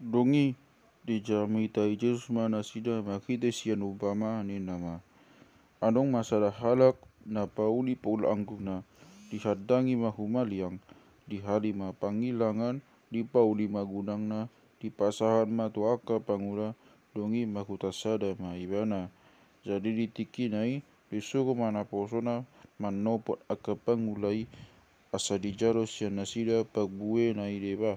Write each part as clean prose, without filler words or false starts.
Dongi dijami taijus manasida makide sian ubama ni nama. Anong masalah halak na pauli paul angguna dihadangi mahumaliang di halima pangilangan di pauli magunangna di pasahan matuaka pangura dongi makutasada maibana. Jadi ditiki nai disuruh mana posona manopot akapang ulai asa dijaro sian nasida pagbue nai deba.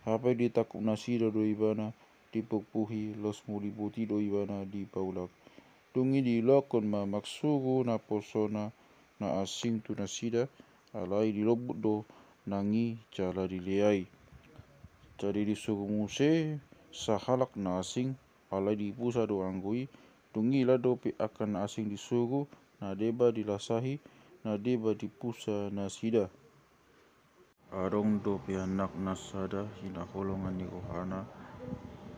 Hapai ditakuk nasida doibana dipupuhi los muliputi doibana di paulak. Dungi dilakon ma maksuru na posona na asing tu nasida alai dilobut do nangi jala diliai. Jadi disuruh muse sahalak na asing alai dipusa do anggui. Dungi lado pi akan asing disuruh na deba dilasahi na deba dipusa nasida. Arong do pianak nasada hina kolongan ni kohana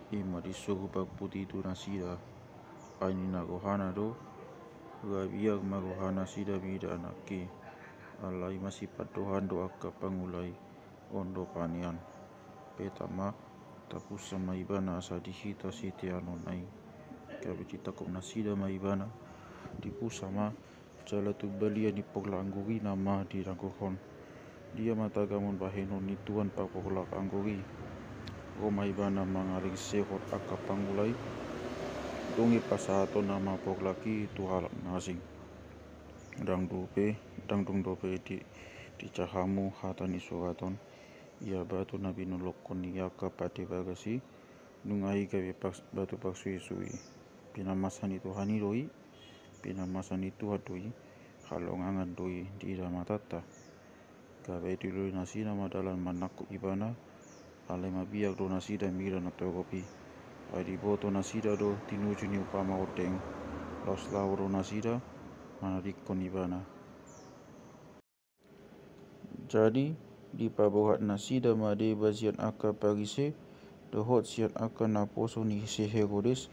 ima disuruh paputi tu nasida aini na kohana do gabiak ma kohana sida bida anaki alai masih patuhan doa ka pangulai ondo panian petama tapusa maibana asadihita sitianonai kabicita kom nasida maibana dipusama jala tu belia dipoglanggugi nama dirangkohon. Dia mata gamun bahenon ni tuan pakolak anggogi romaibana mangaring sehot akapangulai dongi pasato nama poklaki tuhalak nasing dang dope di cahamu hatani suraton ia batu nabi nolokon yaka pati bagasi nungai gawe batu paksui sui pinamasan itu haniroi pinamasan itu hadoi halongangan doi di ramatata kabe dulu nasi nama dalam manakuk ibana alema biak donasi dan mira atau kopi adi boto nasida do tinuju ni upama oteng los lauro nasida manarikon ibana. Jadi di pabohat nasida made bazian aka parise dohot sian aka naposo ni sehegodes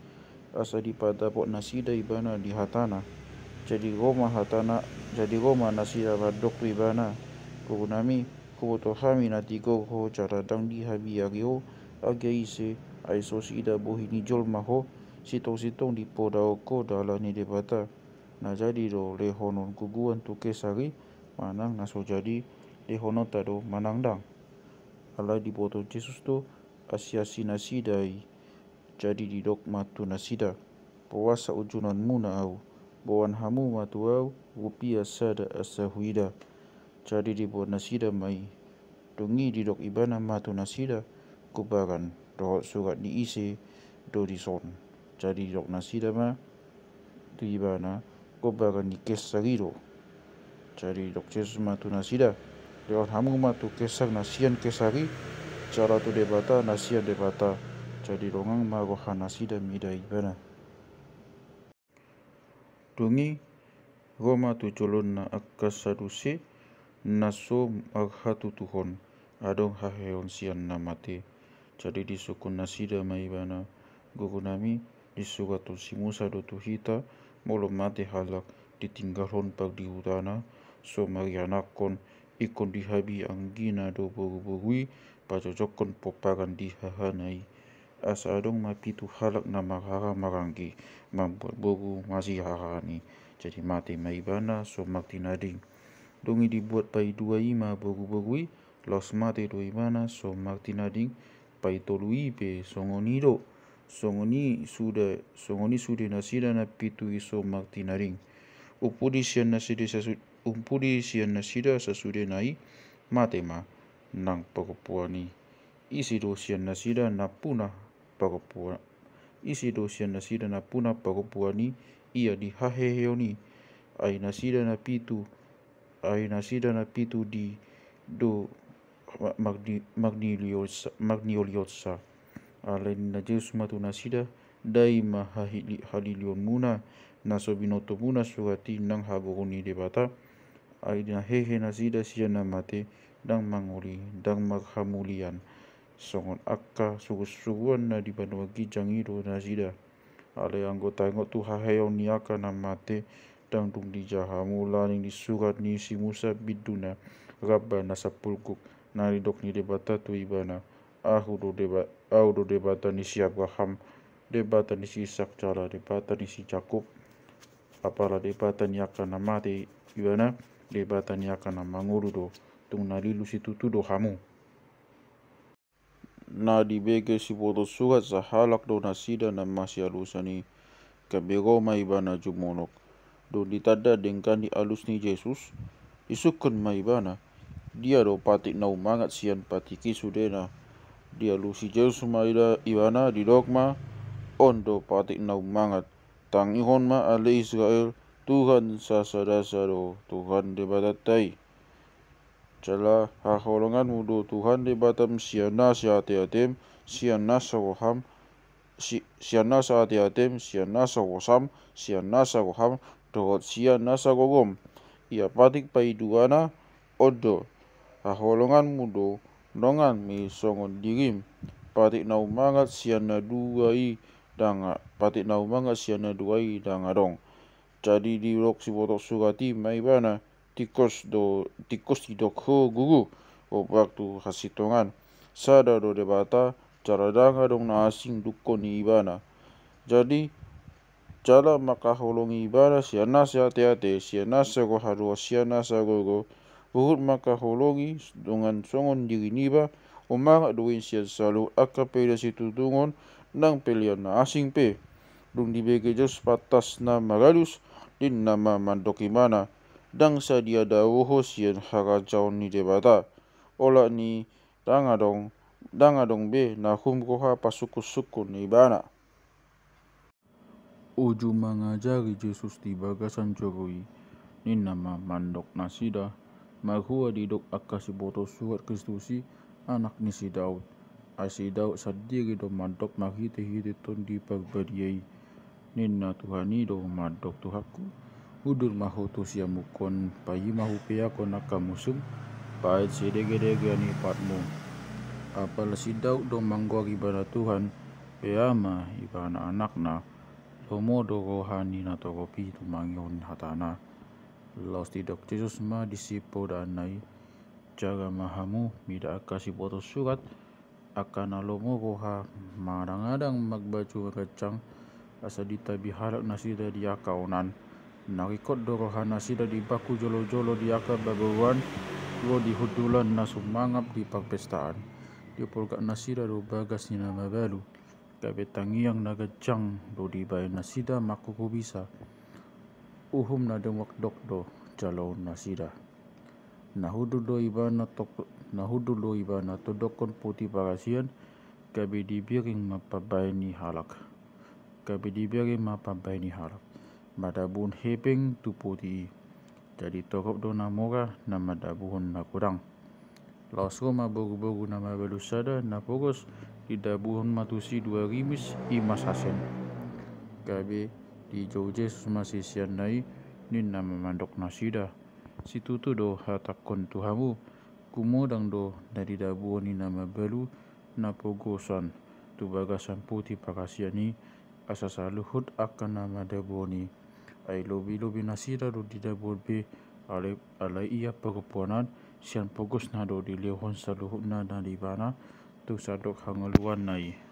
asa di padapot nasida ibana di hatana jadi goma nasida badok ibana. Konami kotohami natiko ho caradang di habiagio ageise aisosida bohini jolmaho sitong-sitong di podaoko dalani debata na jadi do lehonon kuguan tukesari manang naso jadi lehonon tado manangdang ala di poto Jesus to asiasi nasidai jadi di dogma tu nasida puasa ujunan munau bawan hamu matuau rupiah sada asahuida. Jadi dibuat nasida mai dongi didok ibana matu nasida kubaran doh surat diisi do dison. Jadi didok nasida ma tu ibana kubaran dikesari do. Jadi didok Jesus matu nasida lewat hamu matu kesar nasian kesari cara tu debata nasian debata. Jadi dongang marohan nasida mida ibana. Dongi Roma tu colonna akas sadusi naso aghatu tuhon adong haheon sian namate. Jadi disukun nasida maibana gugunami disukatu simusa dotuhita molomate halak ditinggalon pag di utana so marianakon ikon dihabi anggina do buru-burui pacocokon poparan dihahanai asa adong mapitu halak nama hara maranggi mambuat buru masih harani jadi mate maibana so maktinading. Dongi dibuat pai dua ima bogu-bogui los mate doi mana so martinading pai tolui pe songoni do songoni sude nasida na pitui so martinading upudi sian nasida sasude nai matema nang pakopuani isi do sian nasida na puna pakopuani ia di haheheoni ai nasida na pitu di do magnoliotsa alen najeus matu nasida dai mahahili halilion muna nasobinoto muna surati nang haboroni debata aina hehe nasida siana mate dang mangoli dang maghamulian songon akka sugusuguan na dibanwagi jangido nasida ale anggota tu haheon niaka na mate dang dung dijahamu laning disurat ni si Musa biduna rabbana sapulkuk naridok ni debata tu ibana ahudo deba Audu debatani si Abraham, debatani si Ishak cala, debatani si Yakub, apala debatani akana mati ibana, debatani akana mangurudo, tung nalilu si tutudo hamu. Na di bege si bodo surat zahalak donasida na masih alusani, kabiroma ibana jumonok, do ditada dengkan di alusni Jesus, isukun maibana, dia do patik nau mangat sian patiki sudena, dia lusi Jesus maida ibana di dogma, ondo patik nau mangat, tang ihon ma ale Israel, Tuhan sasadasa do, Tuhan debatatai. Jala haholongan mudo Tuhan debatam siana siatiatem siana sawoham siana saatiatem siana sawosam siana sawoham dohot siana sagogom ia patik paiduana odo haholongan mudo nongan mi songon dirim patik naumangat siana duai danga patik naumangat siana duai danga dong jadi di lok si botok surati maibana tikus di doko guru obak tu hasitongan sada do debata cara danga dong na asing dukon ibana jadi cara maka holong ibana siana siate siana sago haru siana sago buhut maka holongi dengan songon diri niba omang aduin sian salu akapeda situ tungon nang pelian na asing pe dong dibegejos patas na magalus din nama mandokimana dangsa dia dawuho sian harajau ni debata ola ni dangadong be na hum koha pasuku-suku ni bana uju mangajari Jesus di bagasan jorui ni nama mandok nasida marhua didok akasi boto surat Kristusi anak ni si Daud asi Daud sadiri do mandok mahite-hite ton di perbadiai nina Tuhani do mandok Tuhaku udur mahu tu siamu kon payi mahu pia konaka musum pahit sedege-dege ni patmu apal si Daud dong manggor ibadah Tuhan peama ibadah anakna lomo do rohani na toropi tu mangion hatana los tidok Jesus ma disipo danai cara mahamu mida akasi botos surat akana lomo roha marang-adang magbaju kacang asa ditabi halak nasida dia kaunan narikot dorohana sida di baku jolo-jolo di akar babawan lo di hudulan nasum mangap di perpestaan di pulgak nasida do bagas nina mabalu kabe tangiang naga jang do di bayi nasida makuku bisa uhum nada wakdok do jalau nasida nahudu do ibana todokon putih parasian kabe dibiring mapabaini halak madabuhun hepeng tu putih jadi torok dona mora nama dabuhun na kurang lausro ma boru-boru nama belusada na poros di dabuhun matusi dua rimis imas hasen kabe di joje masih sianai ni nama mandok nasida situtu do hatakon tuhamu kumodang do dari dabuhun ni nama belu na pogosan tu bagasan putih pakasiani asasa luhut akan nama dabuhun ai lobi-lobi nasida do di dabur be alai ia perempuanan sian pogus nado di lehon saluhutna dan di bana tu sadok hangeluan nai.